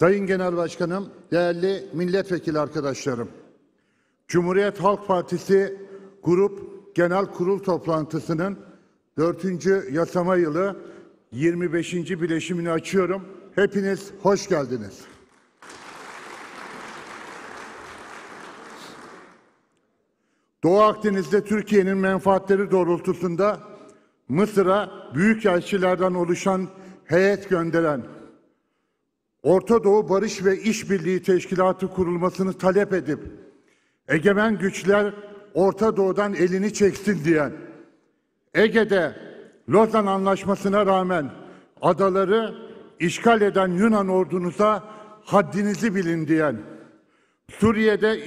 Sayın Genel Başkanım, değerli milletvekili arkadaşlarım, Cumhuriyet Halk Partisi Grup Genel Kurul Toplantısının 4. yasama yılı 25. bileşimini açıyorum. Hepiniz hoş geldiniz. Doğu Akdeniz'de Türkiye'nin menfaatleri doğrultusunda Mısır'a büyükelçilerden oluşan heyet gönderen Orta Doğu Barış ve İşbirliği Teşkilatı kurulmasını talep edip egemen güçler Orta Doğu'dan elini çeksin diyen, Ege'de Lozan Anlaşması'na rağmen adaları işgal eden Yunan ordunuza haddinizi bilin diyen, Suriye'de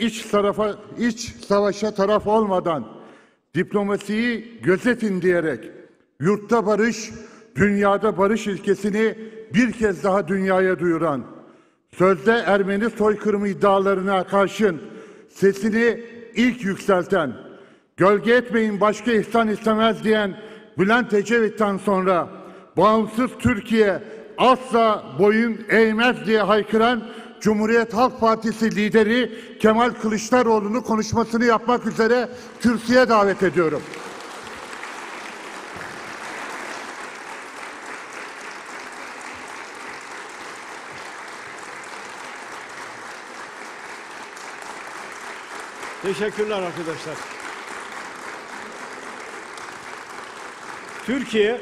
iç savaşa taraf olmadan diplomasiyi gözetin diyerek yurtta barış, dünyada barış ilkesini bir kez daha dünyaya duyuran, sözde Ermeni soykırımı iddialarına karşın sesini ilk yükselten, gölge etmeyin başka ihsan istemez diyen Bülent Ecevit'ten sonra bağımsız Türkiye asla boyun eğmez diye haykıran Cumhuriyet Halk Partisi lideri Kemal Kılıçdaroğlu'nu konuşmasını yapmak üzere kürsüye davet ediyorum. Teşekkürler arkadaşlar. Türkiye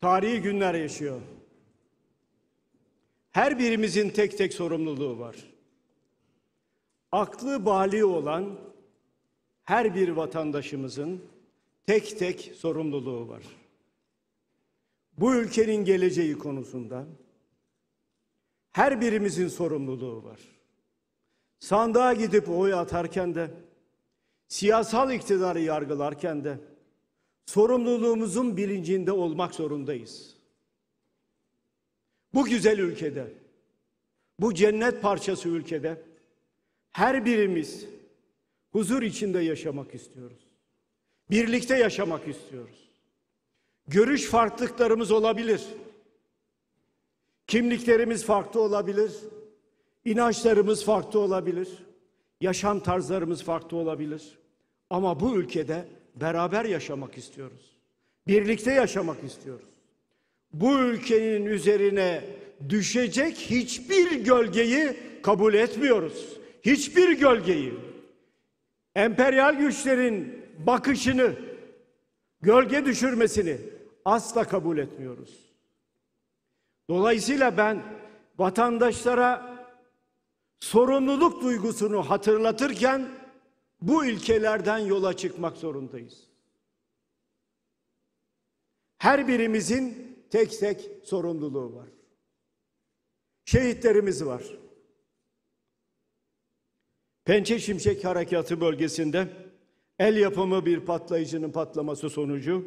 tarihi günler yaşıyor. Her birimizin tek tek sorumluluğu var. Aklı bali olan her bir vatandaşımızın tek tek sorumluluğu var. Bu ülkenin geleceği konusunda her birimizin sorumluluğu var. Sandığa gidip oy atarken de, siyasal iktidarı yargılarken de sorumluluğumuzun bilincinde olmak zorundayız. Bu güzel ülkede, bu cennet parçası ülkede her birimiz huzur içinde yaşamak istiyoruz. Birlikte yaşamak istiyoruz. Görüş farklılıklarımız olabilir. Kimliklerimiz farklı olabilir. İnançlarımız farklı olabilir. Yaşam tarzlarımız farklı olabilir. Ama bu ülkede beraber yaşamak istiyoruz. Birlikte yaşamak istiyoruz. Bu ülkenin üzerine düşecek hiçbir gölgeyi kabul etmiyoruz. Hiçbir gölgeyi. Emperyal güçlerin bakışını, gölge düşürmesini asla kabul etmiyoruz. Dolayısıyla ben vatandaşlara sorumluluk duygusunu hatırlatırken bu ilkelerden yola çıkmak zorundayız. Her birimizin tek tek sorumluluğu var. Şehitlerimiz var. Pençe Şimşek Harekatı bölgesinde el yapımı bir patlayıcının patlaması sonucu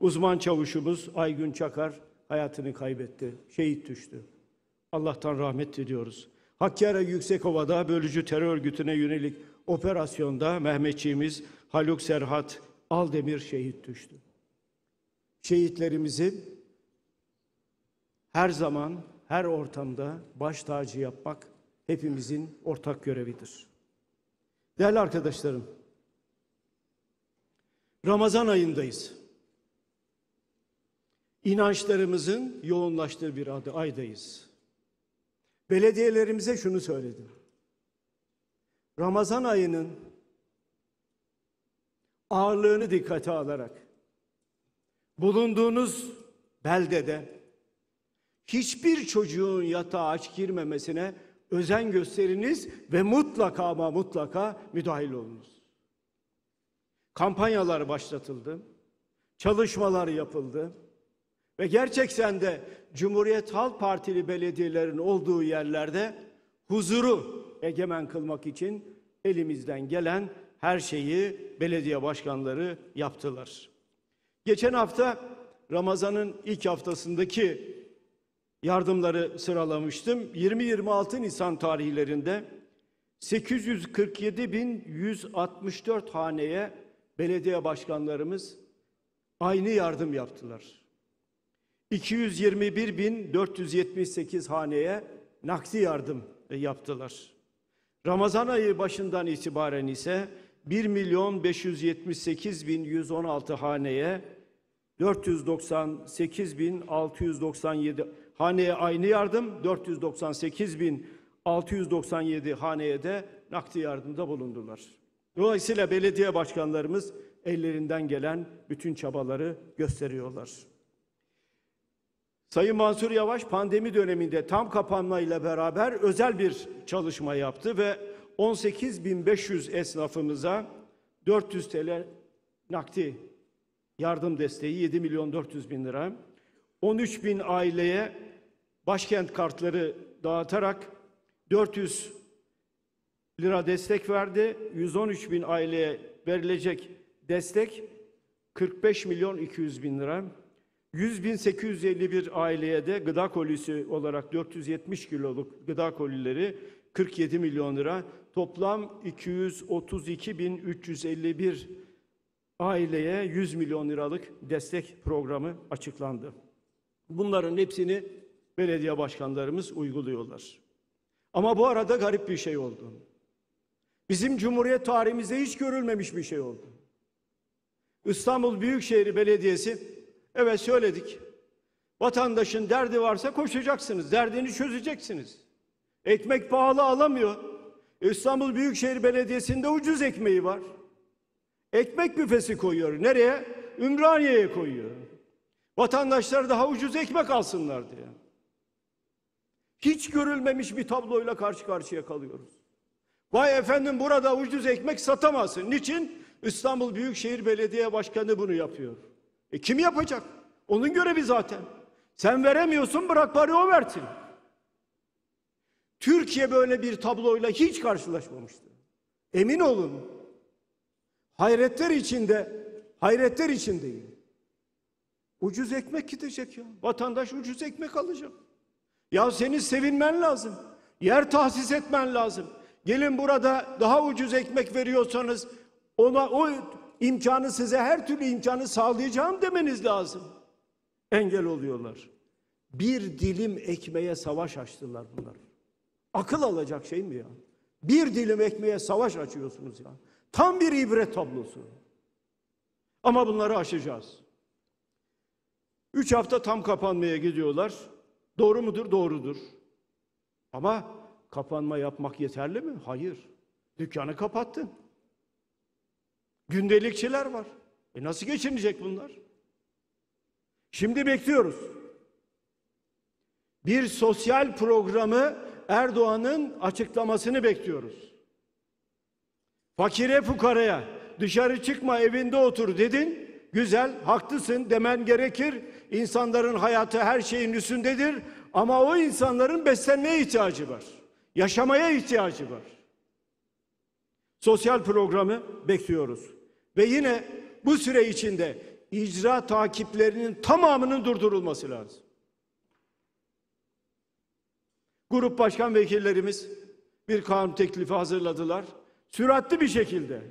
uzman çavuşumuz Aygün Çakar hayatını kaybetti. Şehit düştü. Allah'tan rahmet diliyoruz. Hakkari Yüksekova'da bölücü terör örgütüne yönelik operasyonda Mehmetçiğimiz Haluk Serhat Aldemir şehit düştü. Şehitlerimizi her zaman, her ortamda baş tacı yapmak hepimizin ortak görevidir. Değerli arkadaşlarım, Ramazan ayındayız. İnançlarımızın yoğunlaştığı bir aydayız. Belediyelerimize şunu söyledim. Ramazan ayının ağırlığını dikkate alarak bulunduğunuz beldede hiçbir çocuğun yatağa aç girmemesine özen gösteriniz ve mutlaka ama mutlaka müdahil olunuz. Kampanyalar başlatıldı, çalışmalar yapıldı ve gerçekten de Cumhuriyet Halk Partili belediyelerin olduğu yerlerde huzuru egemen kılmak için elimizden gelen her şeyi belediye başkanları yaptılar. Geçen hafta Ramazan'ın ilk haftasındaki yardımları sıralamıştım. 20-26 Nisan tarihlerinde 847.164 haneye belediye başkanlarımız aynı yardım yaptılar. 221.478 haneye nakdi yardım yaptılar. Ramazan ayı başından itibaren ise 1.578.116 haneye 498.697 haneye aynı yardım, 498.697 haneye de nakdi yardımda bulundular. Dolayısıyla belediye başkanlarımız ellerinden gelen bütün çabaları gösteriyorlar. Sayın Mansur Yavaş pandemi döneminde tam kapanmayla beraber özel bir çalışma yaptı ve 18.500 esnafımıza 400 TL nakdi yardım desteği 7.400.000 lira, 13.000 aileye başkent kartları dağıtarak 400 lira destek verdi. 113.000 aileye verilecek destek 45.200.000 lira. 100.851 aileye de gıda kolisi olarak 470 kiloluk gıda kolileri 47 milyon lira. Toplam 232.351 aileye 100 milyon liralık destek programı açıklandı. Bunların hepsini belediye başkanlarımız uyguluyorlar. Ama bu arada garip bir şey oldu. Bizim Cumhuriyet tarihimizde hiç görülmemiş bir şey oldu. İstanbul Büyükşehir Belediyesi, evet söyledik, vatandaşın derdi varsa koşacaksınız, derdini çözeceksiniz. Ekmek pahalı, alamıyor. İstanbul Büyükşehir Belediyesi'nde ucuz ekmeği var. Ekmek büfesi koyuyor. Nereye? Ümraniye'ye koyuyor. Vatandaşlar daha ucuz ekmek alsınlar diye. Hiç görülmemiş bir tabloyla karşı karşıya kalıyoruz. Vay efendim, burada ucuz ekmek satamazsın. Niçin? İstanbul Büyükşehir Belediye Başkanı bunu yapıyor. Kim yapacak? Onun görevi zaten. Sen veremiyorsun, bırak bari o versin. Türkiye böyle bir tabloyla hiç karşılaşmamıştı. Emin olun. Hayretler içindeyim. Ucuz ekmek gidecek ya. Vatandaş ucuz ekmek alacak. Ya seni sevinmen lazım. Yer tahsis etmen lazım. Gelin burada daha ucuz ekmek veriyorsanız ona o imkanı, size her türlü imkanı sağlayacağım demeniz lazım. Engel oluyorlar. Bir dilim ekmeğe savaş açtılar bunlar. Akıl alacak şey mi ya? Bir dilim ekmeğe savaş açıyorsunuz ya. Tam bir ibret tablosu. Ama bunları aşacağız. 3 hafta tam kapanmaya gidiyorlar. Doğru mudur? Doğrudur. Ama kapanma yapmak yeterli mi? Hayır. Dükkanı kapattın. Gündelikçiler var. Nasıl geçinecek bunlar? Şimdi bekliyoruz. Bir sosyal programı, Erdoğan'ın açıklamasını bekliyoruz. Fakire fukaraya dışarı çıkma, evinde otur dedin. Güzel, haklısın demen gerekir. İnsanların hayatı her şeyin üstündedir. Ama o insanların beslenmeye ihtiyacı var. Yaşamaya ihtiyacı var. Sosyal programı bekliyoruz. Ve yine bu süre içinde icra takiplerinin tamamının durdurulması lazım. Grup başkan vekillerimiz bir kanun teklifi hazırladılar. Süratli bir şekilde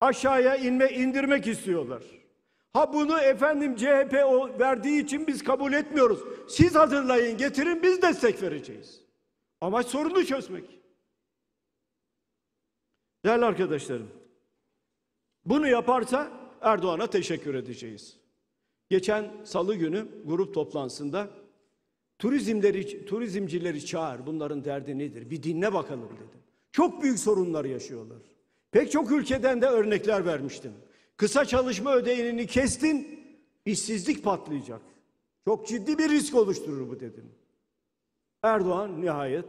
aşağıya indirmek istiyorlar. Ha bunu efendim CHP verdiği için biz kabul etmiyoruz. Siz hazırlayın, getirin, biz destek vereceğiz. Amaç sorunu çözmek. Değerli arkadaşlarım, bunu yaparsa Erdoğan'a teşekkür edeceğiz. Geçen salı günü grup toplantısında turizmcileri çağır, bunların derdi nedir? Bir dinle bakalım dedim. Çok büyük sorunlar yaşıyorlar. Pek çok ülkeden de örnekler vermiştim. Kısa çalışma ödeneğini kestin, işsizlik patlayacak. Çok ciddi bir risk oluşturur bu dedim. Erdoğan nihayet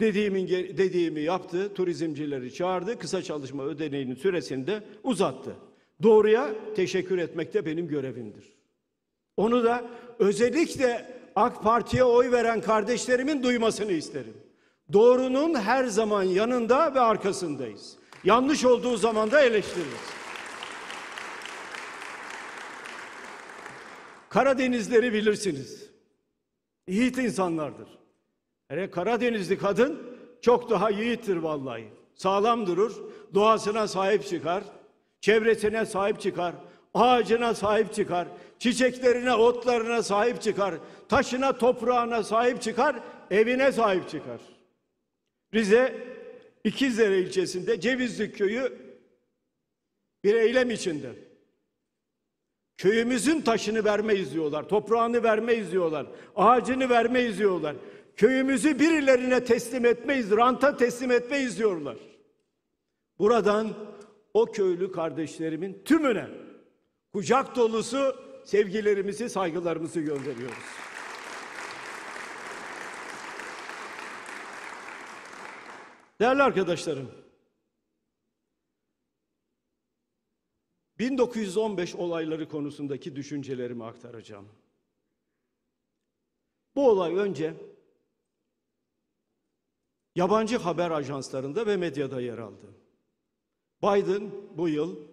dediğimi yaptı, turizmcileri çağırdı, kısa çalışma ödeneğinin süresini de uzattı. Doğruya teşekkür etmek de benim görevimdir. Onu da özellikle AK Parti'ye oy veren kardeşlerimin duymasını isterim. Doğrunun her zaman yanında ve arkasındayız. Yanlış olduğu zaman da eleştiririz. Karadenizleri bilirsiniz. Yiğit insanlardır. Yani Karadenizli kadın çok daha yiğittir vallahi. Sağlam durur, doğasına sahip çıkar, çevresine sahip çıkar. ağacına sahip çıkar, çiçeklerine, otlarına sahip çıkar, taşına, toprağına sahip çıkar, evine sahip çıkar. Rize, İkizler ilçesinde Cevizli köyü bir eylem içinde. Köyümüzün taşını vermeyiz diyorlar, toprağını vermeyiz diyorlar, ağacını vermeyiz diyorlar. Köyümüzü birilerine teslim etmeyiz, ranta teslim etmeyiz diyorlar. Buradan o köylü kardeşlerimin tümüne kucak dolusu sevgilerimizi, saygılarımızı gönderiyoruz. Değerli arkadaşlarım, 1915 olayları konusundaki düşüncelerimi aktaracağım. Bu olay önce yabancı haber ajanslarında ve medyada yer aldı. Biden bu yıl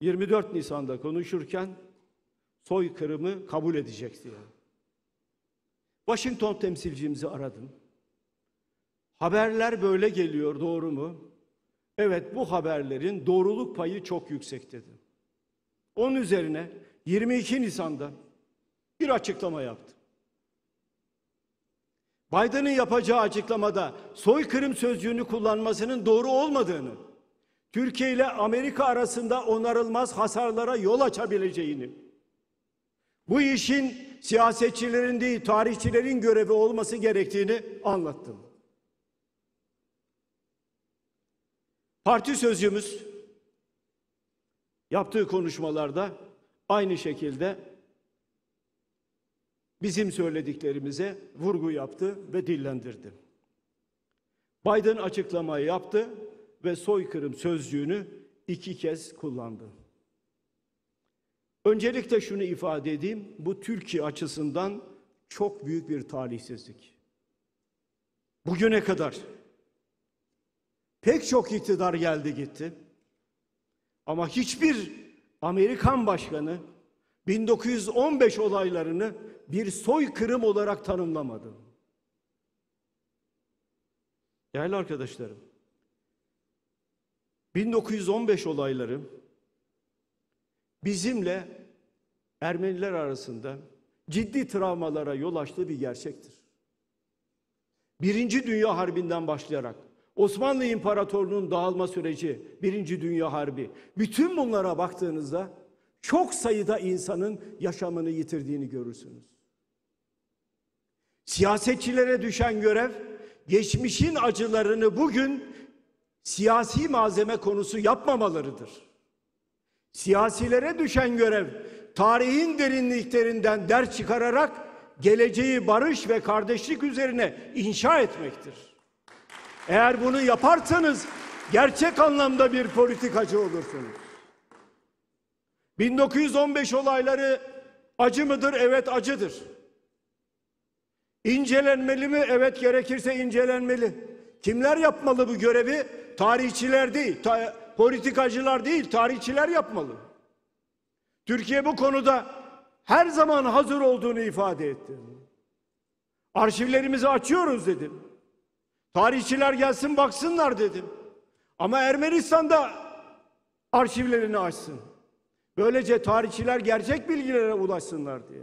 24 Nisan'da konuşurken soykırımı kabul edecek diye. Washington temsilcimizi aradım. Haberler böyle geliyor, doğru mu? Evet, bu haberlerin doğruluk payı çok yüksek dedi. Onun üzerine 22 Nisan'da bir açıklama yaptı. Biden'ın yapacağı açıklamada soykırım sözcüğünü kullanmasının doğru olmadığını, Türkiye ile Amerika arasında onarılmaz hasarlara yol açabileceğini, bu işin siyasetçilerin değil tarihçilerin görevi olması gerektiğini anlattım. Parti sözcüğümüz yaptığı konuşmalarda aynı şekilde bizim söylediklerimize vurgu yaptı ve dillendirdi. Biden açıklamayı yaptı ve soykırım sözcüğünü 2 kez kullandı. Öncelikle şunu ifade edeyim, bu Türkiye açısından çok büyük bir talihsizlik. Bugüne kadar pek çok iktidar geldi gitti. Ama hiçbir Amerikan başkanı 1915 olaylarını bir soykırım olarak tanımlamadı. Değerli arkadaşlarım, 1915 olayları bizimle Ermeniler arasında ciddi travmalara yol açtığı bir gerçektir. Birinci Dünya Harbi'nden başlayarak Osmanlı İmparatorluğu'nun dağılma süreci, Birinci Dünya Harbi, bütün bunlara baktığınızda çok sayıda insanın yaşamını yitirdiğini görürsünüz. Siyasetçilere düşen görev, geçmişin acılarını bugün siyasi malzeme konusu yapmamalarıdır. Siyasilere düşen görev, tarihin derinliklerinden ders çıkararak geleceği barış ve kardeşlik üzerine inşa etmektir. Eğer bunu yaparsanız gerçek anlamda bir politikacı olursunuz. 1915 olayları acı mıdır? Evet, acıdır. İncelenmeli mi? Evet, gerekirse incelenmeli. Kimler yapmalı bu görevi? Tarihçiler değil, politikacılar değil, tarihçiler yapmalı. Türkiye bu konuda her zaman hazır olduğunu ifade etti. Arşivlerimizi açıyoruz dedim. Tarihçiler gelsin baksınlar dedim. Ama Ermenistan da arşivlerini açsın. Böylece tarihçiler gerçek bilgilere ulaşsınlar diye.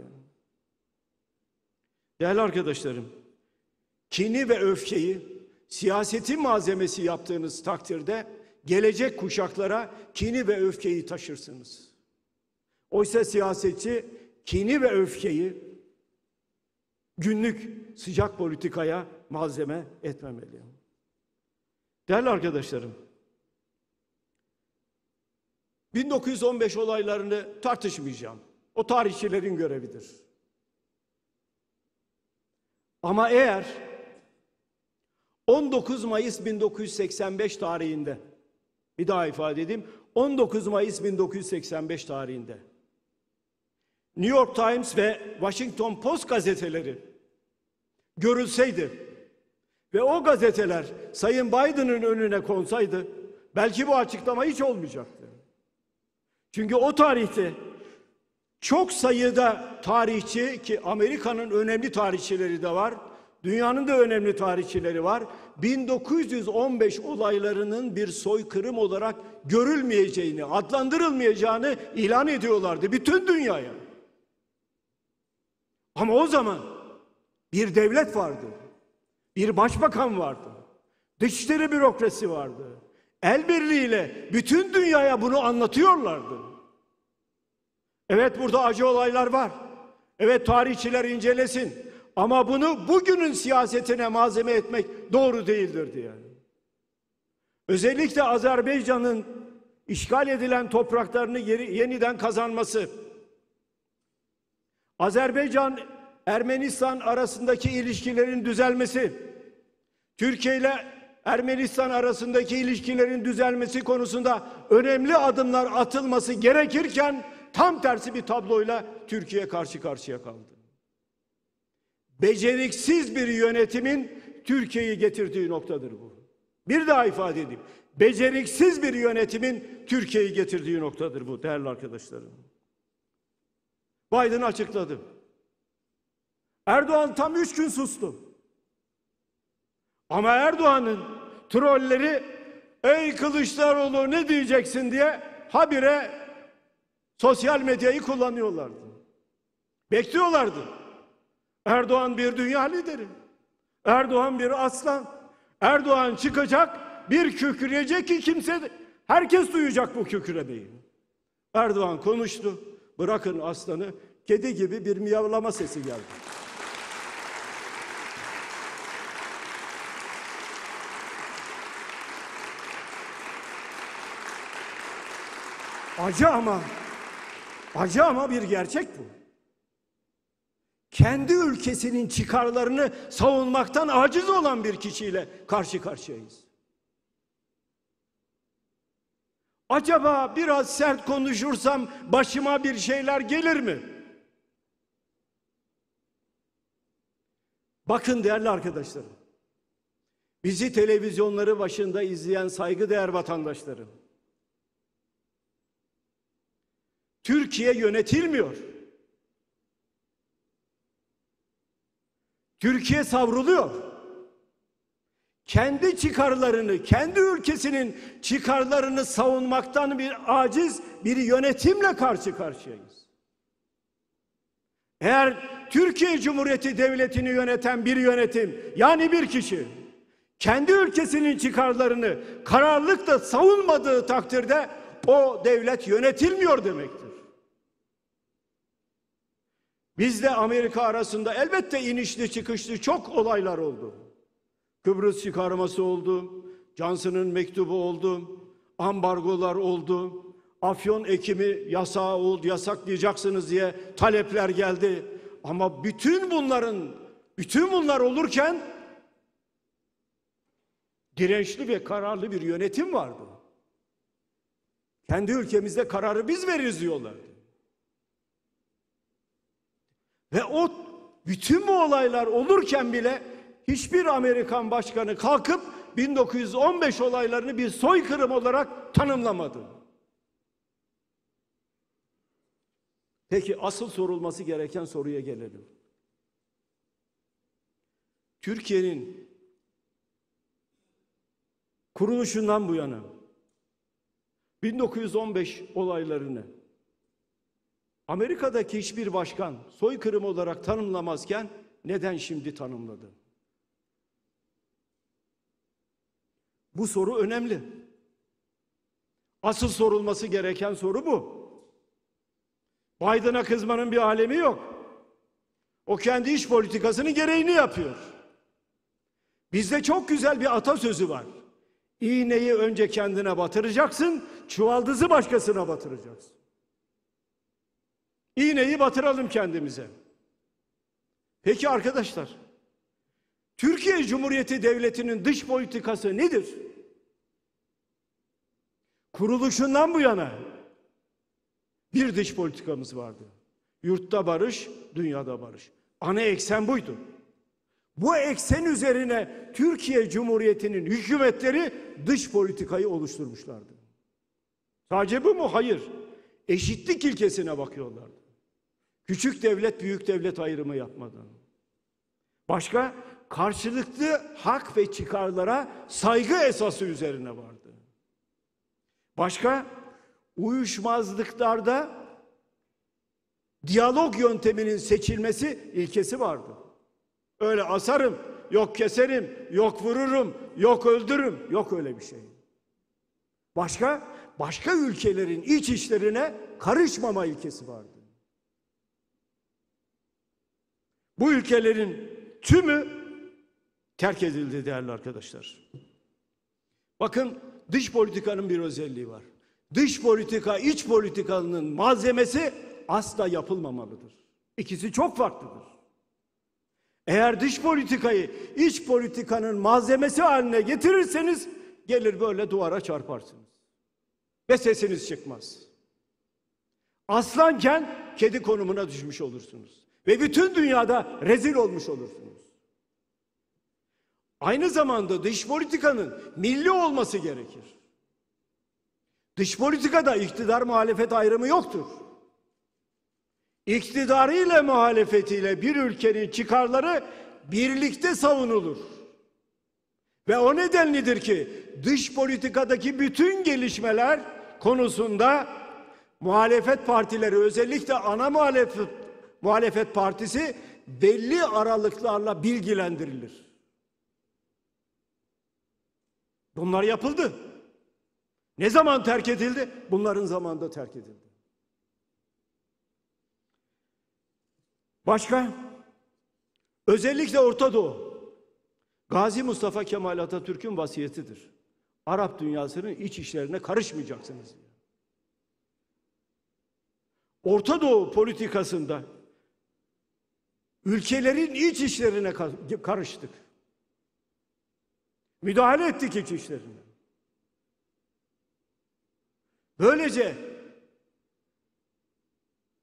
Değerli arkadaşlarım, kini ve öfkeyi siyasetin malzemesi yaptığınız takdirde gelecek kuşaklara kini ve öfkeyi taşırsınız. Oysa siyasetçi kini ve öfkeyi günlük sıcak politikaya malzeme etmemeli. Değerli arkadaşlarım, 1915 olaylarını tartışmayacağım. O tarihçilerin görevidir. Ama eğer 19 Mayıs 1985 tarihinde, bir daha ifade edeyim, 19 Mayıs 1985 tarihinde New York Times ve Washington Post gazeteleri görülseydi ve o gazeteler Sayın Biden'ın önüne konsaydı, belki bu açıklama hiç olmayacaktı. Çünkü o tarihte çok sayıda tarihçi, ki Amerika'nın önemli tarihçileri de var, Dünyanın da önemli tarihçileri var. 1915 olaylarının bir soykırım olarak görülmeyeceğini, adlandırılmayacağını ilan ediyorlardı bütün dünyaya. Ama o zaman bir devlet vardı, bir başbakan vardı, dışişleri bürokrasi vardı. El birliğiyle bütün dünyaya bunu anlatıyorlardı. Evet, burada acı olaylar var. Evet, tarihçiler incelesin. Ama bunu bugünün siyasetine malzeme etmek doğru değildir yani. Özellikle Azerbaycan'ın işgal edilen topraklarını yeniden kazanması, Azerbaycan Ermenistan arasındaki ilişkilerin düzelmesi, Türkiye ile Ermenistan arasındaki ilişkilerin düzelmesi konusunda önemli adımlar atılması gerekirken tam tersi bir tabloyla Türkiye karşı karşıya kaldı. Beceriksiz bir yönetimin Türkiye'yi getirdiği noktadır bu. Bir daha ifade edeyim. Beceriksiz bir yönetimin Türkiye'yi getirdiği noktadır bu değerli arkadaşlarım. Biden açıkladı. Erdoğan tam 3 gün sustu. Ama Erdoğan'ın trolleri "Ey Kılıçdaroğlu ne diyeceksin?" diye habire sosyal medyayı kullanıyorlardı. Bekliyorlardı. Erdoğan bir dünya lideri. Erdoğan bir aslan. Erdoğan çıkacak, bir kükreyecek ki kimse, herkes duyacak bu kükremeyi. Erdoğan konuştu. Bırakın aslanı, kedi gibi bir miyavlama sesi geldi. Acı ama bir gerçek bu. Kendi ülkesinin çıkarlarını savunmaktan aciz olan bir kişiyle karşı karşıyayız. Acaba biraz sert konuşursam başıma bir şeyler gelir mi? Bakın değerli arkadaşlarım, bizi televizyonları başında izleyen saygıdeğer vatandaşlarım, Türkiye yönetilmiyor. Türkiye savruluyor. Kendi çıkarlarını, kendi ülkesinin çıkarlarını savunmaktan bir aciz bir yönetimle karşı karşıyayız. Eğer Türkiye Cumhuriyeti Devleti'ni yöneten bir yönetim, yani bir kişi, kendi ülkesinin çıkarlarını kararlılıkla savunmadığı takdirde o devlet yönetilmiyor demektir. Bizle Amerika arasında elbette inişli çıkışlı çok olaylar oldu. Kıbrıs çıkarması oldu, Johnson'ın mektubu oldu, ambargolar oldu, afyon ekimi yasağı oldu, yasaklayacaksınız diye talepler geldi. Ama bütün bunlar olurken dirençli ve kararlı bir yönetim vardı. Kendi ülkemizde kararı biz veririz diyorlardı. Ve o bütün bu olaylar olurken bile hiçbir Amerikan başkanı kalkıp 1915 olaylarını bir soykırım olarak tanımlamadı. Peki asıl sorulması gereken soruya gelelim. Türkiye'nin kuruluşundan bu yana 1915 olaylarını Amerika'daki hiçbir başkan soykırım olarak tanımlamazken neden şimdi tanımladı? Bu soru önemli. Asıl sorulması gereken soru bu. Biden'a kızmanın bir alemi yok. O kendi iç politikasının gereğini yapıyor. Bizde çok güzel bir atasözü var. İğneyi önce kendine batıracaksın, çuvaldızı başkasına batıracaksın. İğneyi batıralım kendimize. Peki arkadaşlar, Türkiye Cumhuriyeti Devleti'nin dış politikası nedir? Kuruluşundan bu yana bir dış politikamız vardı. Yurtta barış, dünyada barış. Ana eksen buydu. Bu eksen üzerine Türkiye Cumhuriyeti'nin hükümetleri dış politikayı oluşturmuşlardı. Sadece bu mu? Hayır. Eşitlik ilkesine bakıyorlardı. Küçük devlet, büyük devlet ayrımı yapmadan. Başka? Karşılıklı hak ve çıkarlara saygı esası üzerine vardı. Başka? Uyuşmazlıklarda diyalog yönteminin seçilmesi ilkesi vardı. Öyle asarım, yok keserim, yok vururum, yok öldürürüm, yok öyle bir şey. Başka ülkelerin iç işlerine karışmama ilkesi vardı. Bu ülkelerin tümü terk edildi değerli arkadaşlar. Bakın, dış politikanın bir özelliği var. Dış politika, iç politikanın malzemesi asla yapılmamalıdır. İkisi çok farklıdır. Eğer dış politikayı iç politikanın malzemesi haline getirirseniz gelir böyle duvara çarparsınız. Ve sesiniz çıkmaz. Aslanken kedi konumuna düşmüş olursunuz. Ve bütün dünyada rezil olmuş olursunuz. Aynı zamanda dış politikanın milli olması gerekir. Dış politikada iktidar muhalefet ayrımı yoktur. İktidarıyla muhalefetiyle bir ülkenin çıkarları birlikte savunulur. Ve o nedenlidir ki dış politikadaki bütün gelişmeler konusunda muhalefet partileri, özellikle ana muhalefet partisi belli aralıklarla bilgilendirilir. Bunlar yapıldı. Ne zaman terk edildi? Bunların zamanında terk edildi. Başka? Özellikle Orta Doğu. Gazi Mustafa Kemal Atatürk'ün vasiyetidir. Arap dünyasının iç işlerine karışmayacaksınız. Orta Doğu politikasında ülkelerin iç işlerine karıştık. Müdahale ettik iç işlerine. Böylece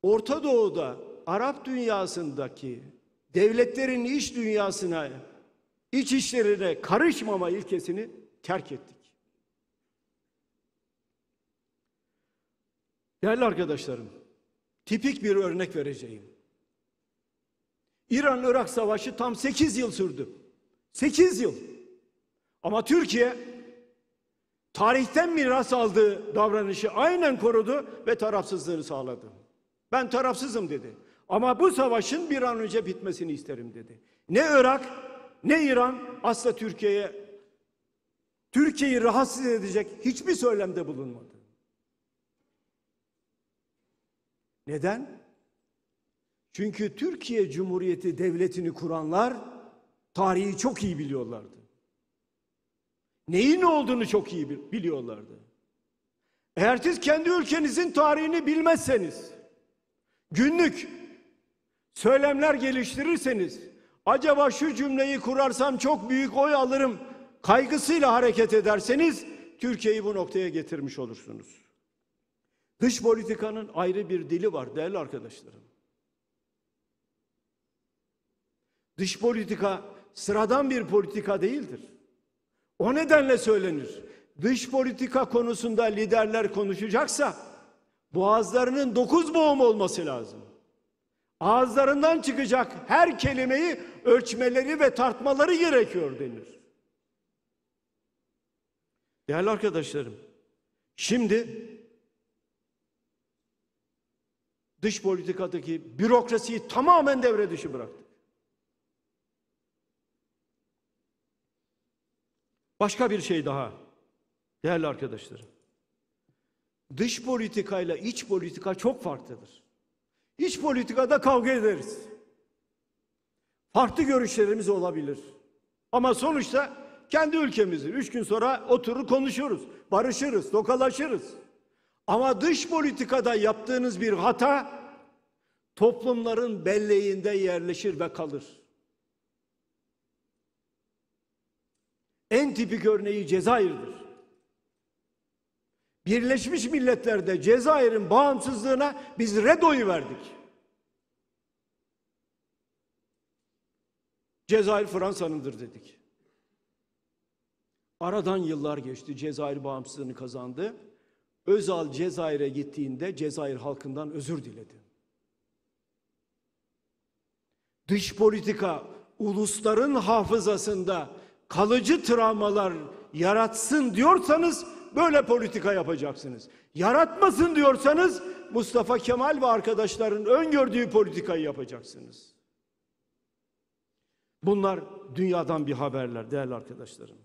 Orta Doğu'da, Arap dünyasındaki devletlerin iç dünyasına, iç işlerine karışmama ilkesini terk ettik. Değerli arkadaşlarım, tipik bir örnek vereceğim. İran-Irak savaşı tam 8 yıl sürdü. 8 yıl. Ama Türkiye tarihten miras aldığı davranışı aynen korudu ve tarafsızlığını sağladı. Ben tarafsızım dedi. Ama bu savaşın bir an önce bitmesini isterim dedi. Ne Irak, ne İran asla Türkiye'yi rahatsız edecek hiçbir söylemde bulunmadı. Neden? Çünkü Türkiye Cumhuriyeti Devleti'ni kuranlar tarihi çok iyi biliyorlardı. Neyin olduğunu çok iyi biliyorlardı. Eğer siz kendi ülkenizin tarihini bilmezseniz, günlük söylemler geliştirirseniz, acaba şu cümleyi kurarsam çok büyük oy alırım kaygısıyla hareket ederseniz, Türkiye'yi bu noktaya getirmiş olursunuz. Dış politikanın ayrı bir dili var değerli arkadaşlarım. Dış politika sıradan bir politika değildir. O nedenle söylenir. Dış politika konusunda liderler konuşacaksa boğazlarının 9 boğum olması lazım. Ağızlarından çıkacak her kelimeyi ölçmeleri ve tartmaları gerekiyor denir. Değerli arkadaşlarım, şimdi dış politikadaki bürokrasiyi tamamen devre dışı bıraktık. Başka bir şey daha değerli arkadaşlarım. Dış politikayla iç politika çok farklıdır. İç politikada kavga ederiz. Farklı görüşlerimiz olabilir. Ama sonuçta kendi ülkemizi 3 gün sonra oturur konuşuruz. Barışırız, tokalaşırız. Ama dış politikada yaptığınız bir hata toplumların belleğinde yerleşir ve kalır. En tipik örneği Cezayir'dir. Birleşmiş Milletler'de Cezayir'in bağımsızlığına biz redoyu verdik. Cezayir Fransa'nındır dedik. Aradan yıllar geçti. Cezayir bağımsızlığını kazandı. Özal Cezayir'e gittiğinde Cezayir halkından özür diledi. Dış politika ulusların hafızasında kalıcı travmalar yaratsın diyorsanız böyle politika yapacaksınız. Yaratmasın diyorsanız Mustafa Kemal ve arkadaşların öngördüğü politikayı yapacaksınız. Bunlar dünyadan bir haberler değerli arkadaşlarım.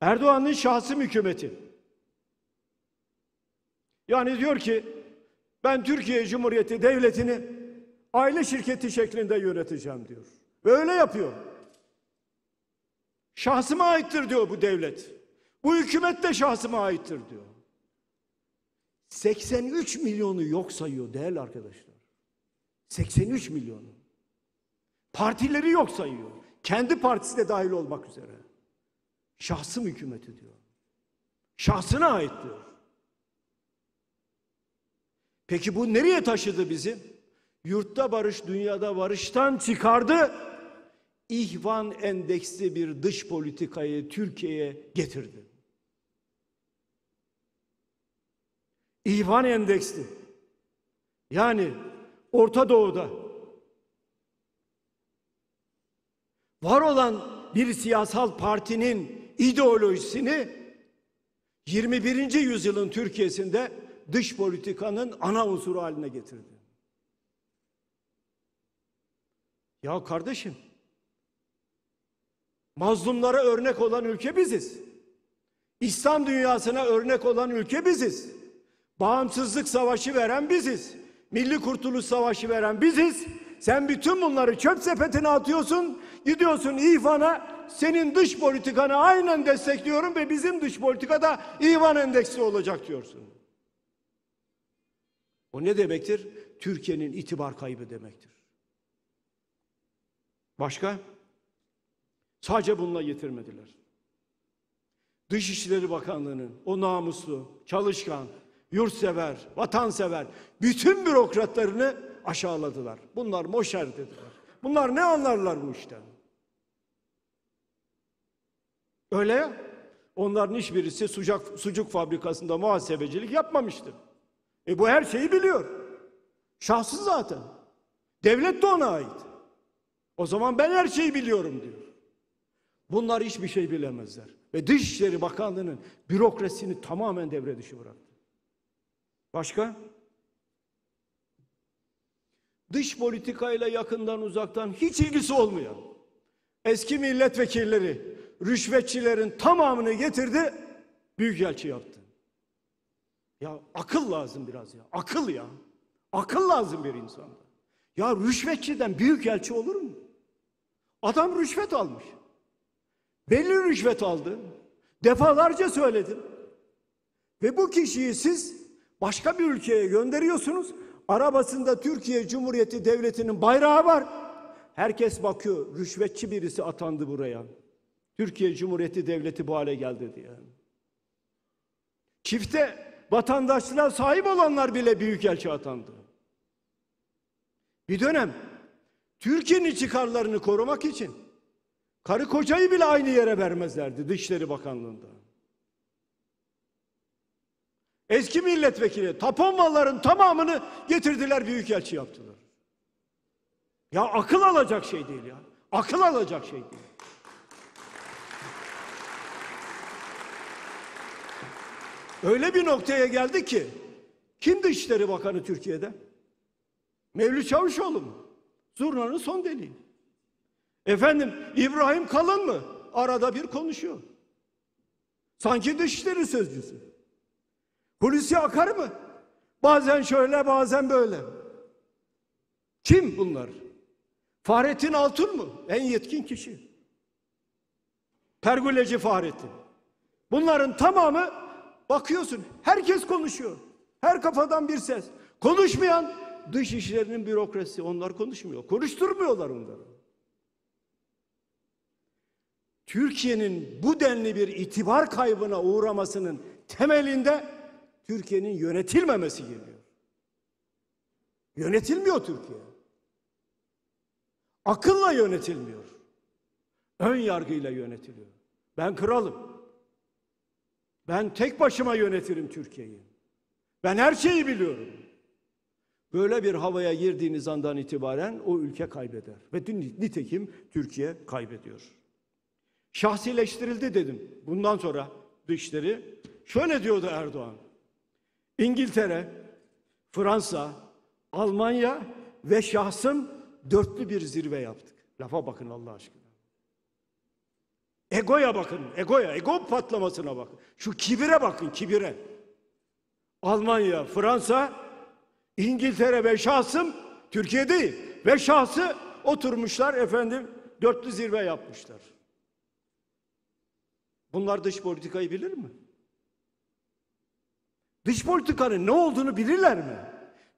Erdoğan'ın şahsım hükümeti. Yani diyor ki ben Türkiye Cumhuriyeti Devleti'ni aile şirketi şeklinde yöneteceğim diyor. Ve öyle yapıyor. Şahsıma aittir diyor bu devlet. Bu hükümet de şahsıma aittir diyor. 83 milyonu yok sayıyor değerli arkadaşlar. 83 milyonu. Partileri yok sayıyor. Kendi partisi de dahil olmak üzere. Şahsım hükümeti diyor. Şahsına ait diyor. Peki bu nereye taşıdı bizi? Yurtta barış, dünyada barıştan çıkardı. İhvan endeksli bir dış politikayı Türkiye'ye getirdi. İhvan endeksli. Yani Orta Doğu'da var olan bir siyasal partinin ideolojisini 21. yüzyılın Türkiye'sinde dış politikanın ana unsuru haline getirdi. Ya kardeşim, mazlumlara örnek olan ülke biziz. İslam dünyasına örnek olan ülke biziz. Bağımsızlık savaşı veren biziz. Milli Kurtuluş Savaşı veren biziz. Sen bütün bunları çöp sepetine atıyorsun, gidiyorsun İhvan'a, senin dış politikanı aynen destekliyorum ve bizim dış politikada İhvan endeksli olacak diyorsun. O ne demektir? Türkiye'nin itibar kaybı demektir. Başka? Sadece bununla yetirmediler. Dışişleri Bakanlığı'nın o namuslu, çalışkan, yurtsever, vatansever bütün bürokratlarını aşağıladılar. Bunlar moşer dediler. Bunlar ne anlarlar bu işten? Öyle ya. Onların hiçbirisi sucuk fabrikasında muhasebecilik yapmamıştı. Bu her şeyi biliyor. Şahsı zaten. Devlet de ona ait. O zaman ben her şeyi biliyorum diyor. Bunlar hiçbir şey bilemezler. Ve Dışişleri Bakanlığı'nın bürokrasisini tamamen devre dışı bıraktı. Başka? Dış politikayla yakından uzaktan hiç ilgisi olmayan eski milletvekilleri, rüşvetçilerin tamamını getirdi, büyükelçi yaptı. Ya akıl lazım biraz ya. Akıl ya. Akıl lazım bir insanda. Ya rüşvetçiden büyükelçi olur mu? Adam rüşvet almış. Belli rüşvet aldı. Defalarca söyledim. Ve bu kişiyi siz başka bir ülkeye gönderiyorsunuz. Arabasında Türkiye Cumhuriyeti Devleti'nin bayrağı var. Herkes bakıyor. Rüşvetçi birisi atandı buraya. Türkiye Cumhuriyeti Devleti bu hale geldi diye. Çifte vatandaşlığa sahip olanlar bile büyükelçi atandı. Bir dönem Türkiye'nin çıkarlarını korumak için karı kocayı bile aynı yere vermezlerdi Dışişleri Bakanlığı'nda. Eski milletvekili tapu malların tamamını getirdiler büyükelçi yaptılar. Ya akıl alacak şey değil ya. Akıl alacak şey değil. Öyle bir noktaya geldi ki kim Dışişleri Bakanı Türkiye'de? Mevlüt Çavuşoğlu mu? Zurna'nın son deliği. Efendim İbrahim Kalın mı? Arada bir konuşuyor. Sanki dışişleri sözcüsü. Hulusi Akar mı? Bazen şöyle bazen böyle. Kim bunlar? Fahrettin Altun mu? En yetkin kişi. Pergoleci Fahrettin. Bunların tamamı bakıyorsun. Herkes konuşuyor. Her kafadan bir ses. Konuşmayan dış işlerinin bürokrasisi. Onlar konuşmuyor. Konuşturmuyorlar onları. Türkiye'nin bu denli bir itibar kaybına uğramasının temelinde Türkiye'nin yönetilmemesi geliyor. Yönetilmiyor Türkiye. Akılla yönetilmiyor. Ön yargıyla yönetiliyor. Ben kralım. Ben tek başıma yönetirim Türkiye'yi. Ben her şeyi biliyorum. Böyle bir havaya girdiğiniz andan itibaren o ülke kaybeder. Ve nitekim Türkiye kaybediyor. Şahsileştirildi dedim. Bundan sonra dışişleri şöyle diyordu Erdoğan. İngiltere, Fransa, Almanya ve şahsım dörtlü bir zirve yaptık. Lafa bakın Allah aşkına. Egoya bakın, egoya, ego patlamasına bakın. Şu kibire bakın, kibire. Almanya, Fransa, İngiltere ve şahsım Türkiye değil. Ve şahsı oturmuşlar efendim, dörtlü zirve yapmışlar. Bunlar dış politikayı bilir mi? Dış politikanın ne olduğunu bilirler mi?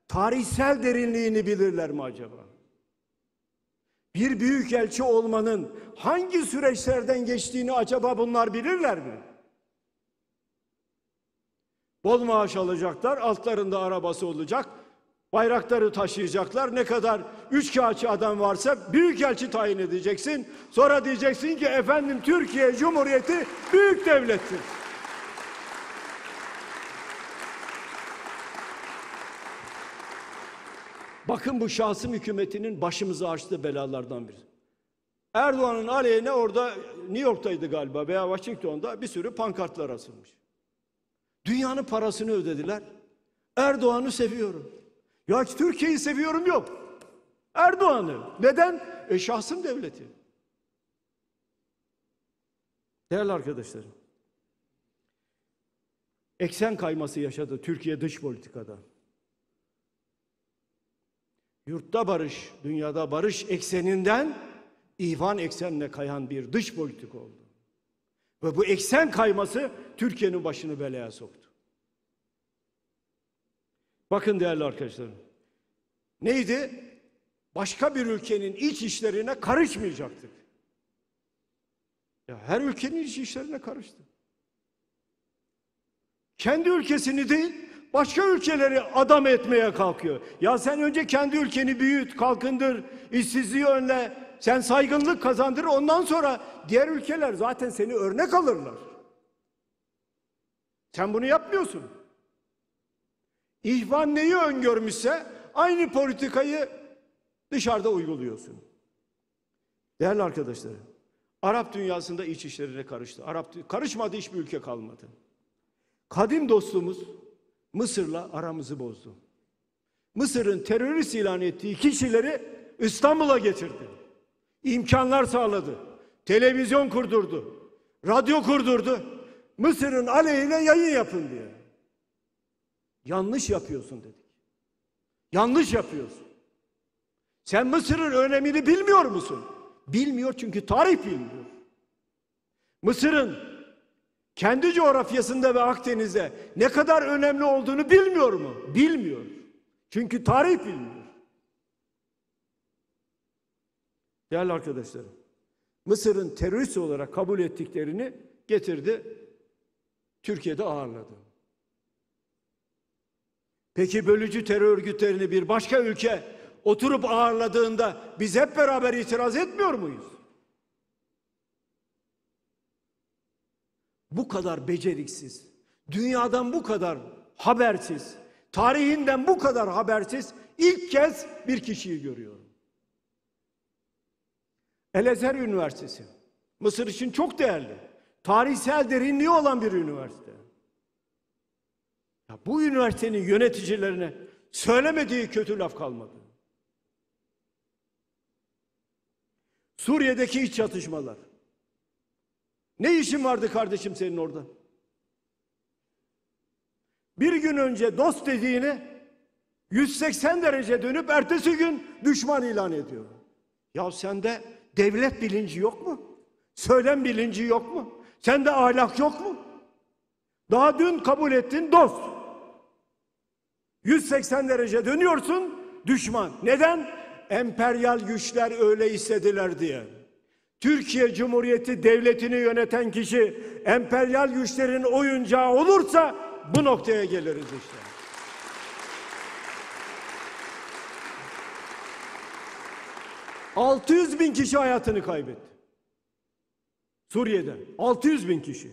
Tarihsel derinliğini bilirler mi acaba? Bir büyükelçi olmanın hangi süreçlerden geçtiğini acaba bunlar bilirler mi? Bol maaş alacaklar, altlarında arabası olacak, bayrakları taşıyacaklar. Ne kadar üçkağıtçı adam varsa büyükelçi tayin edeceksin. Sonra diyeceksin ki efendim Türkiye Cumhuriyeti büyük devlettir. Bakın bu şahsım hükümetinin başımıza açtığı belalardan biri. Erdoğan'ın aleyhine orada New York'taydı galiba veya Washington'da bir sürü pankartlar asılmış. Dünyanın parasını ödediler. Erdoğan'ı seviyorum. Ya Türkiye'yi seviyorum yok. Erdoğan'ı. Neden? Şahsım devleti. Değerli arkadaşlarım. Eksen kayması yaşadı Türkiye dış politikada. Yurtta barış, dünyada barış ekseninden İhvan eksenine kayan bir dış politik oldu. Ve bu eksen kayması Türkiye'nin başını belaya soktu. Bakın değerli arkadaşlarım. Neydi? Başka bir ülkenin iç işlerine karışmayacaktık. Ya her ülkenin iç işlerine karıştı. Kendi ülkesini değil, başka ülkeleri adam etmeye kalkıyor. Ya sen önce kendi ülkeni büyüt, kalkındır, işsizliği önle, sen saygınlık kazandır. Ondan sonra diğer ülkeler zaten seni örnek alırlar. Sen bunu yapmıyorsun. İhvan neyi öngörmüşse aynı politikayı dışarıda uyguluyorsun. Değerli arkadaşlarım, Arap dünyasında iç işlerine karıştı. Karışmadı hiçbir ülke kalmadı. Kadim dostumuz Mısır'la aramızı bozdu. Mısır'ın terörist ilan ettiği kişileri İstanbul'a getirdi. İmkanlar sağladı. Televizyon kurdurdu. Radyo kurdurdu. Mısır'ın aleyhine yayın yapın diye. Yanlış yapıyorsun dedik. Yanlış yapıyorsun. Sen Mısır'ın önemini bilmiyor musun? Bilmiyor çünkü tarih bilmiyor. Mısır'ın kendi coğrafyasında ve Akdeniz'de ne kadar önemli olduğunu bilmiyor mu? Bilmiyor. Çünkü tarih bilmiyor. Değerli arkadaşlarım, Mısır'ın terörist olarak kabul ettiklerini getirdi, Türkiye'de ağırladı. Peki bölücü terör örgütlerini bir başka ülke oturup ağırladığında biz hep beraber itiraz etmiyor muyuz? Bu kadar beceriksiz, dünyadan bu kadar habersiz, tarihinden bu kadar habersiz ilk kez bir kişiyi görüyorum. El-Ezher Üniversitesi, Mısır için çok değerli, tarihsel derinliği olan bir üniversite. Ya bu üniversitenin yöneticilerine söylemediği kötü laf kalmadı. Suriye'deki iç çatışmalar. Ne işin vardı kardeşim senin orada? Bir gün önce dost dediğini 180 derece dönüp ertesi gün düşman ilan ediyor. Ya sende devlet bilinci yok mu? Söylem bilinci yok mu? Sende ahlak yok mu? Daha dün kabul ettin dost. 180 derece dönüyorsun düşman. Neden? Emperyal güçler öyle istediler diye. Türkiye Cumhuriyeti Devleti'ni yöneten kişi emperyal güçlerin oyuncağı olursa bu noktaya geliriz işte. ...600.000 kişi hayatını kaybetti. Suriye'de 600.000 kişi.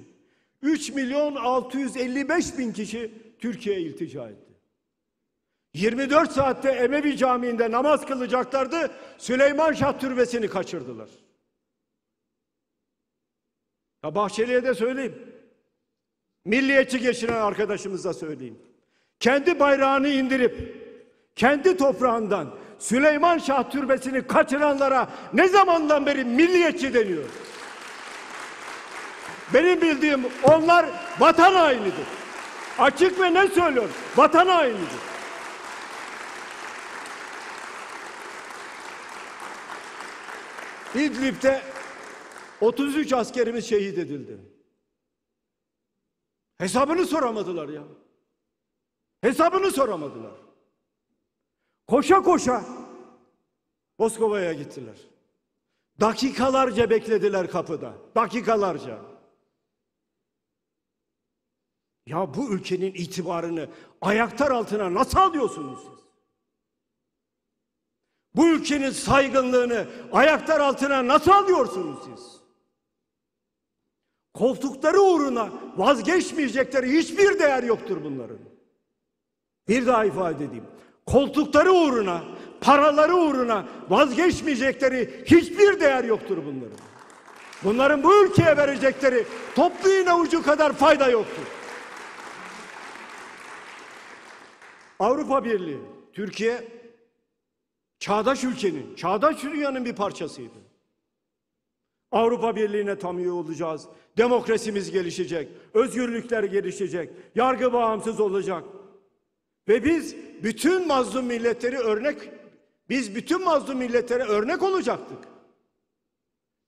3.655.000 kişi Türkiye'ye iltica etti. 24 saatte Emevi Camii'nde namaz kılacaklardı. Süleyman Şah Türbesi'ni kaçırdılar. Ya Bahçeli'ye de söyleyeyim. Milliyetçi geçinen arkadaşımıza söyleyeyim. Kendi bayrağını indirip kendi toprağından Süleyman Şah Türbesi'ni kaçıranlara ne zamandan beri milliyetçi deniyor? Benim bildiğim onlar vatan hainidir. Açık ve ne söylüyor? Vatan hainidir. İdlib'de 33 askerimiz şehit edildi. Hesabını soramadılar ya. Hesabını soramadılar. Koşa koşa Moskova'ya gittiler. Dakikalarca beklediler kapıda. Dakikalarca. Ya bu ülkenin itibarını ayaklar altına nasıl alıyorsunuz siz? Bu ülkenin saygınlığını ayaklar altına nasıl alıyorsunuz siz? Koltukları uğruna vazgeçmeyecekleri hiçbir değer yoktur bunların. Bir daha ifade edeyim. Koltukları uğruna, paraları uğruna vazgeçmeyecekleri hiçbir değer yoktur bunların. Bunların bu ülkeye verecekleri toplu iğne ucu kadar fayda yoktur. Avrupa Birliği, Türkiye çağdaş ülkenin, çağdaş dünyanın bir parçasıydı. Avrupa Birliği'ne tam üye olacağız. Demokrasimiz gelişecek, özgürlükler gelişecek, yargı bağımsız olacak. Ve biz bütün mazlum milletlere örnek olacaktık.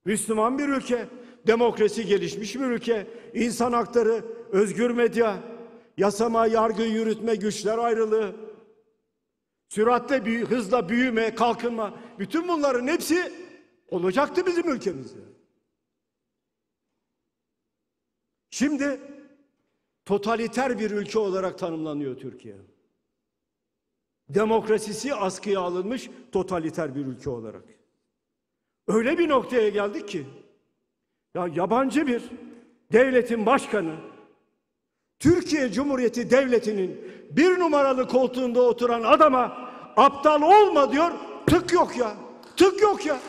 Müslüman bir ülke, demokrasi gelişmiş bir ülke, insan hakları, özgür medya, yasama, yargı, yürütme, güçler ayrılığı, süratle, hızla büyüme, kalkınma, bütün bunların hepsi olacaktı bizim ülkemizde. Şimdi totaliter bir ülke olarak tanımlanıyor Türkiye. Demokrasisi askıya alınmış totaliter bir ülke olarak. Öyle bir noktaya geldik ki ya yabancı bir devletin başkanı Türkiye Cumhuriyeti Devleti'nin 1 numaralı koltuğunda oturan adama aptal olma diyor, tık yok ya, tık yok ya.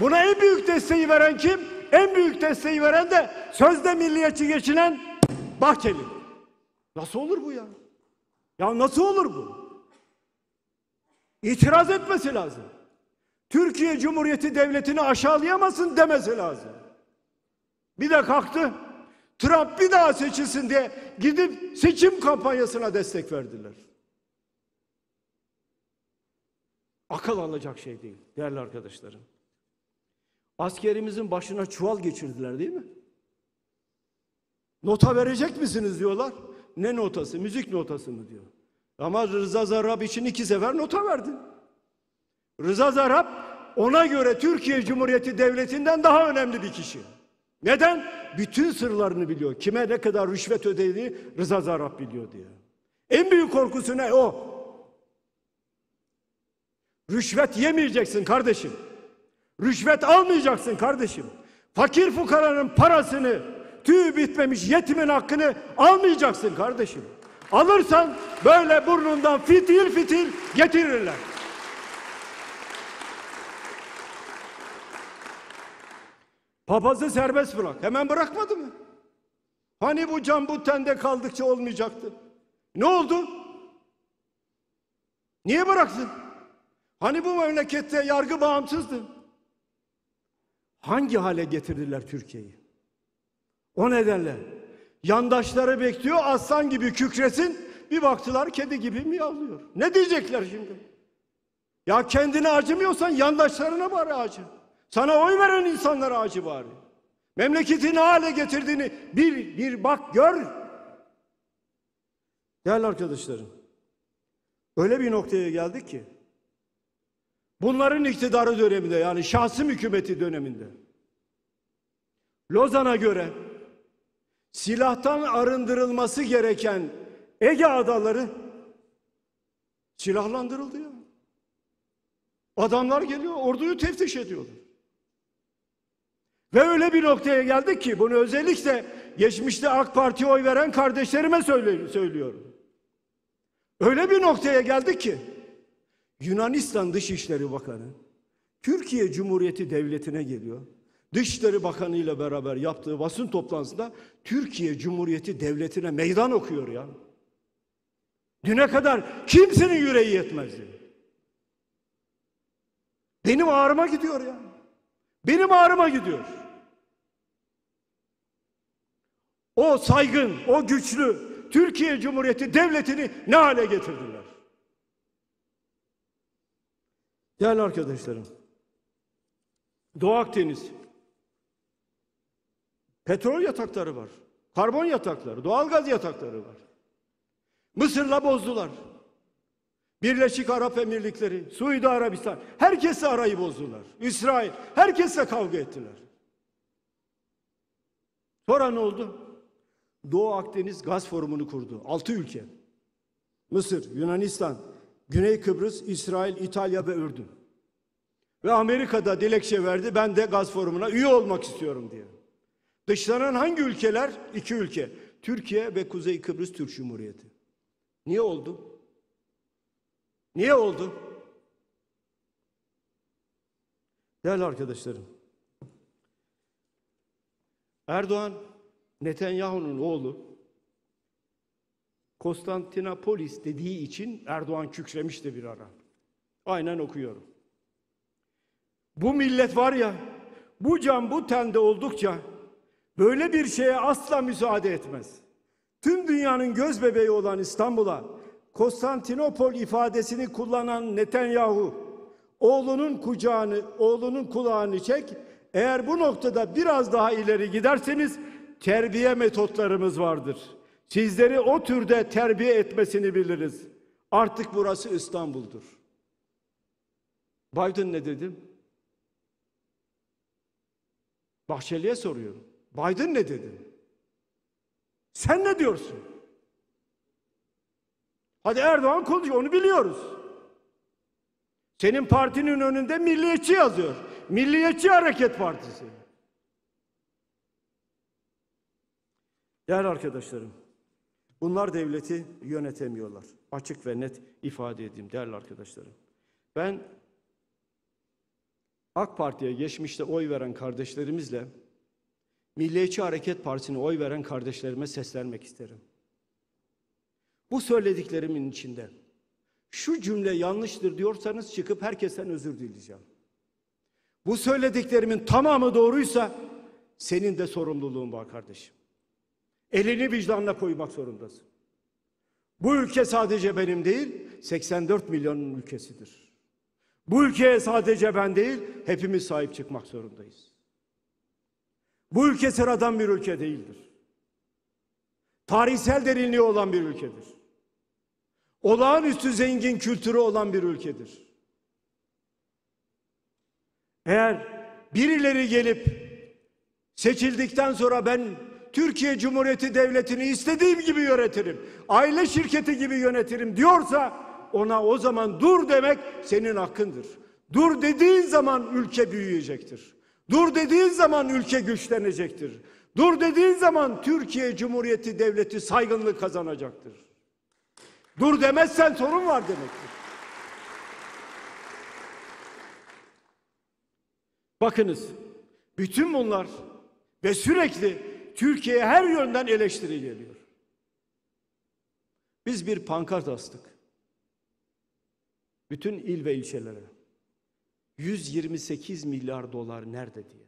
Buna en büyük desteği veren kim? En büyük desteği veren de sözde milliyetçi geçinen Bahçeli. Nasıl olur bu ya? Ya nasıl olur bu? İtiraz etmesi lazım. Türkiye Cumhuriyeti Devleti'ni aşağılayamazsın demesi lazım. Bir de kalktı. Trump bir daha seçilsin diye gidip seçim kampanyasına destek verdiler. Akıl alacak şey değil değerli arkadaşlarım. Askerimizin başına çuval geçirdiler değil mi? Nota verecek misiniz diyorlar. Ne notası? Müzik notası mı diyor. Ama Rıza Zarrab için 2 sefer nota verdi. Rıza Zarrab ona göre Türkiye Cumhuriyeti Devleti'nden daha önemli bir kişi. Neden? Bütün sırlarını biliyor. Kime ne kadar rüşvet ödediğini Rıza Zarrab biliyor diye. En büyük korkusu ne? O. Rüşvet yemeyeceksin kardeşim. Rüşvet almayacaksın kardeşim. Fakir fukaranın parasını, tüyü bitmemiş yetimin hakkını almayacaksın kardeşim. Alırsan böyle burnundan fitil fitil getirirler. Papazı serbest bırak. Hemen bırakmadı mı? Hani bu can bu tende kaldıkça olmayacaktı. Ne oldu? Niye bıraksın? Hani bu memlekette yargı bağımsızdı? Hangi hale getirdiler Türkiye'yi? O nedenle yandaşları bekliyor, aslan gibi kükresin, bir baktılar kedi gibi miyavlıyor. Ne diyecekler şimdi? Ya kendine acımıyorsan yandaşlarına bari acı. Sana oy veren insanlara acı bari. Memleketini hale getirdiğini bir bak gör. Değerli arkadaşlarım, öyle bir noktaya geldik ki bunların iktidarı döneminde, yani şahsım hükümeti döneminde Lozan'a göre silahtan arındırılması gereken Ege adaları silahlandırıldı ya. Adamlar geliyor, orduyu teftiş ediyorlar. Ve öyle bir noktaya geldik ki bunu özellikle geçmişte AK Parti'ye oy veren kardeşlerime söylüyorum. Öyle bir noktaya geldik ki Yunanistan Dışişleri Bakanı Türkiye Cumhuriyeti Devleti'ne geliyor. Dışişleri Bakanı ile beraber yaptığı basın toplantısında Türkiye Cumhuriyeti Devleti'ne meydan okuyor ya. Düne kadar kimsenin yüreği yetmezdi. Benim ağrıma gidiyor ya. Benim ağrıma gidiyor. O saygın, o güçlü Türkiye Cumhuriyeti Devleti'ni ne hale getirdiler? Değerli arkadaşlarım, Doğu Akdeniz petrol yatakları var, karbon yatakları, doğalgaz yatakları var. Mısır'la bozdular. Birleşik Arap Emirlikleri, Suudi Arabistan, herkesle arayı bozdular. İsrail, herkesle kavga ettiler. Sonra ne oldu? Doğu Akdeniz Gaz Forumu'nu kurdu. 6 ülke. Mısır, Yunanistan, Güney Kıbrıs, İsrail, İtalya ve Ürdün. Ve Amerika'da dilekçe verdi. Ben de Gaz Forumu'na üye olmak istiyorum diye. Dışlanan hangi ülkeler? 2 ülke. Türkiye ve Kuzey Kıbrıs Türk Cumhuriyeti. Niye oldu? Niye oldu? Değerli arkadaşlarım, Erdoğan, Netanyahu'nun oğlu Konstantinopolis dediği için Erdoğan kükremişti bir ara. Aynen okuyorum. Bu millet var ya, bu can bu tende oldukça böyle bir şeye asla müsaade etmez. Tüm dünyanın göz bebeği olan İstanbul'a Konstantinopol ifadesini kullanan Netanyahu, oğlunun kulağını çek. Eğer bu noktada biraz daha ileri giderseniz terbiye metotlarımız vardır. Sizleri o türde terbiye etmesini biliriz. Artık burası İstanbul'dur. Biden ne dedi? Bahçeli'ye soruyorum. Biden ne dedi? Sen ne diyorsun? Hadi Erdoğan konuşuyor, onu biliyoruz. Senin partinin önünde milliyetçi yazıyor. Milliyetçi Hareket Partisi. Değerli arkadaşlarım, bunlar devleti yönetemiyorlar. Açık ve net ifade edeyim değerli arkadaşlarım. Ben AK Parti'ye geçmişte oy veren kardeşlerimizle Milliyetçi Hareket Partisi'ne oy veren kardeşlerime seslenmek isterim. Bu söylediklerimin içinde şu cümle yanlıştır diyorsanız çıkıp herkesten özür dileyeceğim. Bu söylediklerimin tamamı doğruysa senin de sorumluluğun var kardeşim. Elini vicdanına koymak zorundasın. Bu ülke sadece benim değil, 84 milyonun ülkesidir. Bu ülkeye sadece ben değil, hepimiz sahip çıkmak zorundayız. Bu ülke sıradan bir ülke değildir. Tarihsel derinliği olan bir ülkedir. Olağanüstü zengin kültürü olan bir ülkedir. Eğer birileri gelip seçildikten sonra ben Türkiye Cumhuriyeti Devleti'ni istediğim gibi yönetirim, aile şirketi gibi yönetirim diyorsa ona o zaman dur demek senin hakkındır. Dur dediğin zaman ülke büyüyecektir. Dur dediğin zaman ülke güçlenecektir. Dur dediğin zaman Türkiye Cumhuriyeti Devleti saygınlık kazanacaktır. Dur demezsen sorun var demektir. Bakınız, bütün bunlar ve sürekli Türkiye'ye her yönden eleştiri geliyor. Biz bir pankart astık. Bütün il ve ilçelere. 128 milyar dolar nerede diye.